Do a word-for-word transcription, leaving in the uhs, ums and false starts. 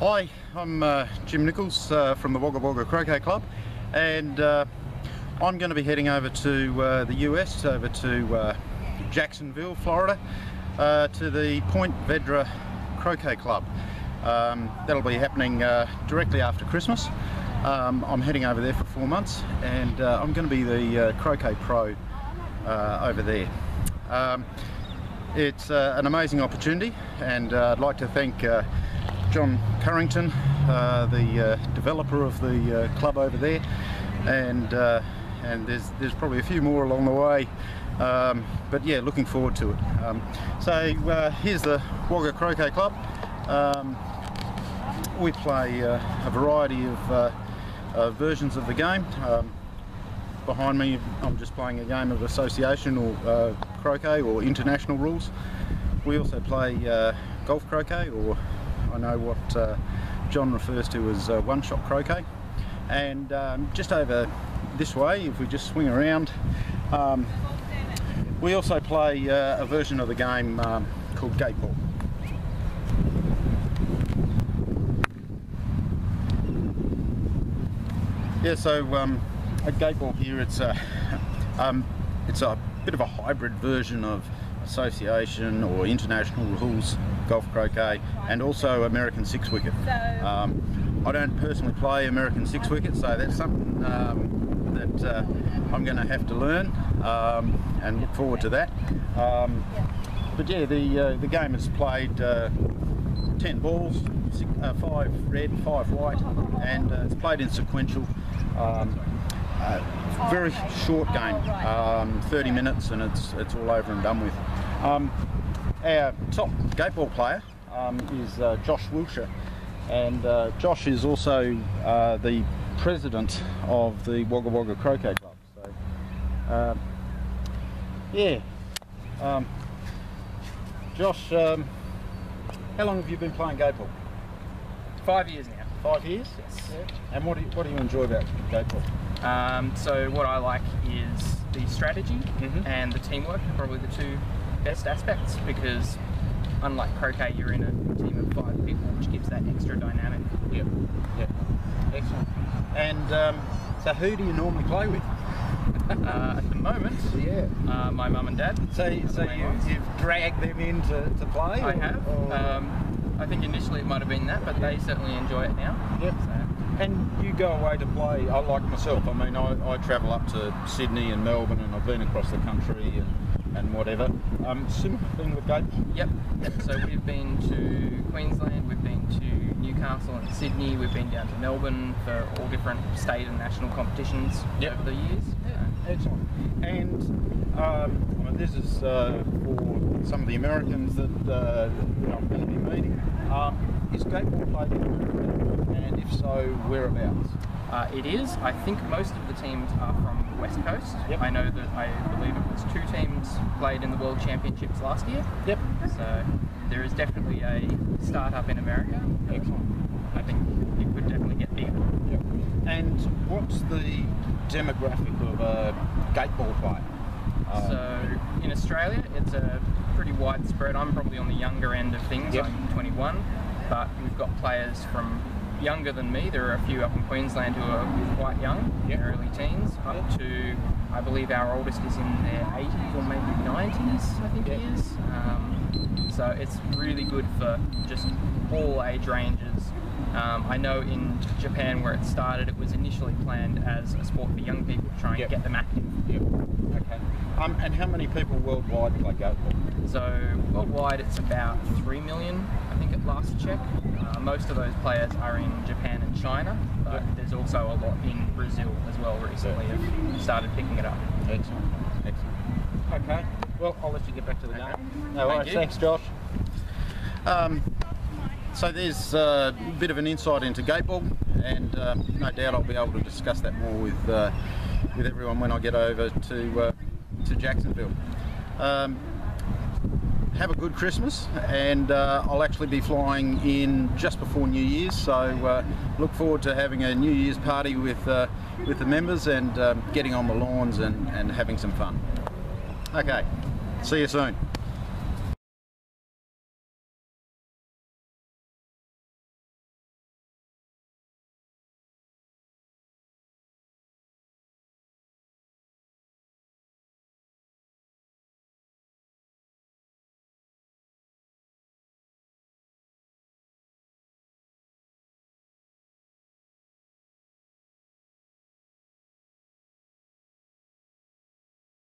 Hi, I'm uh, Jim Nicholls uh, from the Wagga Wagga Croquet Club, and uh, I'm going to be heading over to uh, the U S, over to uh, Jacksonville, Florida, uh, to the Ponte Vedra Croquet Club. Um, that'll be happening uh, directly after Christmas. Um, I'm heading over there for four months, and uh, I'm going to be the uh, croquet pro uh, over there. Um, it's uh, an amazing opportunity, and uh, I'd like to thank uh, John Carrington, uh, the uh, developer of the uh, club over there, and uh, and there's there's probably a few more along the way, um, but yeah, looking forward to it. Um, so uh, here's the Wagga Croquet Club. Um, we play uh, a variety of uh, uh, versions of the game. Um, behind me, I'm just playing a game of association or uh, croquet or international rules. We also play uh, golf croquet, or I know what uh, John refers to as uh, one-shot croquet. And um, just over this way, if we just swing around, um, we also play uh, a version of the game um, called Gateball. Yeah, so um, at Gateball here, it's a, um, it's a bit of a hybrid version of association or international rules, golf croquet, and also American six wicket. Um, I don't personally play American six wicket, so that's something um, that uh, I'm going to have to learn, um, and look forward to that. Um, but yeah, the uh, the game is played uh, ten balls, six, uh, five red, five white, and uh, it's played in sequential. Um, Uh, very short game, um, thirty minutes, and it's it's all over and done with. Um, our top gateball player um, is uh, Josh Willsher, and uh, Josh is also uh, the president of the Wagga Wagga Croquet Club. So, uh, yeah, um, Josh, um, how long have you been playing gateball? Five years now. Five years? Yes. Yeah. And what do you, what do you enjoy about gateball? Um, so what I like is the strategy mm-hmm. and the teamwork are probably the two best aspects, because unlike croquet, you're in a team of five people, which gives that extra dynamic. Yep. Yep. Excellent. And um, so who do you normally play with? Uh, at the moment, yeah, uh, my mum and dad. So, so you, you've dragged them in to, to play? I or, have. Or... Um, I think initially it might have been that, but yeah. They certainly enjoy it now. Yep. So. And you go away to play, I like myself, I mean I, I travel up to Sydney and Melbourne, and I've been across the country and, and whatever. Um, similar thing with gateball? Yep, so we've been to Queensland, we've been to Newcastle and Sydney, we've been down to Melbourne for all different state and national competitions yep. over the years. Yeah, excellent. And um, well, this is uh, for some of the Americans that uh, I'm going to be meeting. Uh, is gateball played in America? And if so, whereabouts? Uh, it is. I think most of the teams are from the West Coast. Yep. I know that I believe it was two teams played in the World Championships last year. Yep. So there is definitely a start-up in America. Excellent. I think it could definitely get bigger. Yep. And what's the demographic of a gateball player? Uh, so in Australia, it's a pretty widespread. I'm probably on the younger end of things. Yep. I'm twenty-one, but we've got players from younger than me. There are a few up in Queensland who are quite young, yep. early teens, up yep. to, I believe our oldest is in their eighties or maybe nineties, I think yep. he is. Um, so it's really good for just all age ranges. Um, I know in Japan, where it started, it was initially planned as a sport for young people to try and yep. get them active. Yep. Okay. Um, and how many people worldwide play gateball? So worldwide it's about three million, I think at last check. Uh, most of those players are in Japan and China, but yep. there's also a lot in Brazil as well recently. I've yep. started picking it up. Excellent. Excellent. Okay. Well, I'll let you get back to the game. Okay. No worries. Thanks, Josh. Um, So there's uh, a bit of an insight into gateball, and um, no doubt I'll be able to discuss that more with uh, with everyone when I get over to uh, to Jacksonville. Um, have a good Christmas, and uh, I'll actually be flying in just before New Year's, so uh, look forward to having a New Year's party with uh, with the members, and um, getting on the lawns and, and having some fun. Okay, see you soon.